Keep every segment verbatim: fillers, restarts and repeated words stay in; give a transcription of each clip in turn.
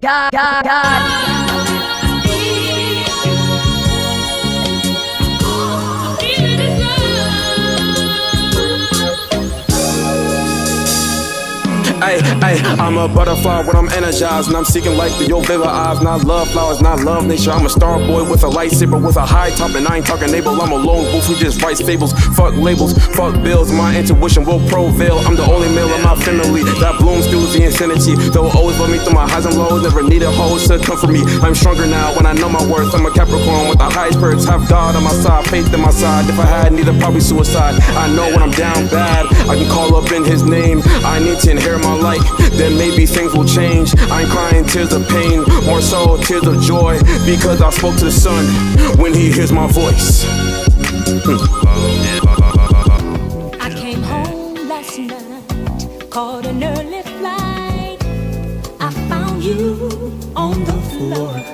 God, God, God. Ay, ay, I'm a butterfly when I'm energized, and I'm seeking life through your vivid eyes. Not love flowers, not love nature. I'm a star boy with a lightsaber, with a high top, and I ain't talking able. I'm a lone wolf who just writes fables. Fuck labels, fuck bills. My intuition will prevail. I'm the only male in my family that blooms through the insanity. They'll always love me through my highs and lows. Never needed hoes to come for me. I'm stronger now when I know my worth. I'm a Capricorn with the highest birds. Have God on my side, faith in my side. If I had needed, probably suicide. I know when I'm down bad, I can call up in His name. I need to inherit my life, then maybe things will change. I ain't crying tears of pain, more so tears of joy, because I spoke to the sun when he hears my voice. hm. I came home last night, caught an early flight. I found you on the floor.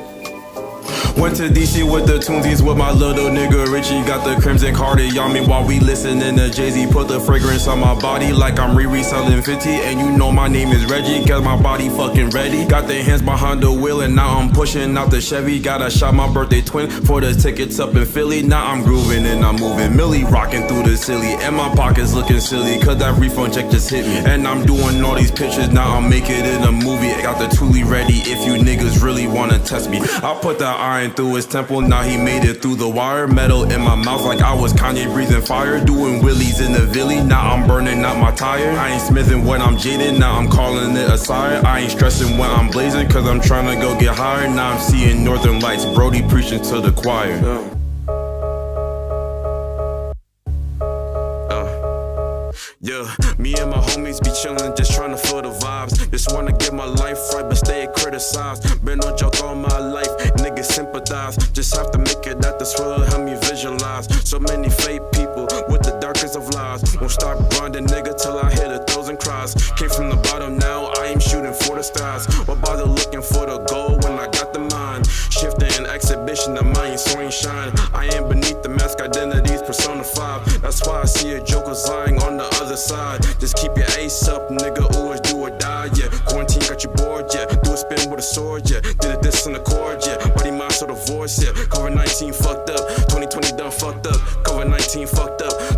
Went to D C with the Toonsies with my little nigga Richie. Got the crimson cardi on me while we listening to Jay-Z. Put the fragrance on my body like I'm Riri selling fifty. And you know my name is Reggie, cause my body fucking ready. Got the hands behind the wheel and now I'm pushing out the Chevy. Gotta shot my birthday twin for the tickets up in Philly. Now I'm grooving and I'm moving Millie, rocking through the silly. And my pockets looking silly, cause that refund check just hit me. And I'm doing all these pictures, now I'm making it in a movie. Got the Thule ready if you niggas really wanna test me. I put that iron through his temple, now he made it through the wire. Metal in my mouth like I was Kanye breathing fire. Doing willies in the villy, now I'm burning out my tire. I ain't smithing when I'm jaded, now I'm calling it a sire. I ain't stressing when I'm blazing, cause I'm trying to go get higher. Now I'm seeing northern lights, Brody preaching to the choir. uh. Yeah, me and my homies be chillin', just tryna feel the vibes. Just wanna get my life right, but stay criticized. Been on joke all my life, niggas sympathize. Just have to make it out this world, help me visualize. So many fake people with the darkest of lies. Won't stop grinding, nigga, till I hit a thousand cries. Came from the bottom, now I am shooting for the stars. What bother looking for the goal when I got the mind? Shifting an exhibition, the mind swing shine. I am beneath the mask, identities personified. That's why I see a joker's lying on the other side. Just keep your ace up, nigga, always do or die, yeah. Quarantine got you bored, yeah. Do a spin with a sword, yeah. Did a diss on the chord, yeah. Body mind so divorced, yeah. COVID nineteen fucked up, twenty twenty done fucked up, COVID nineteen fucked up,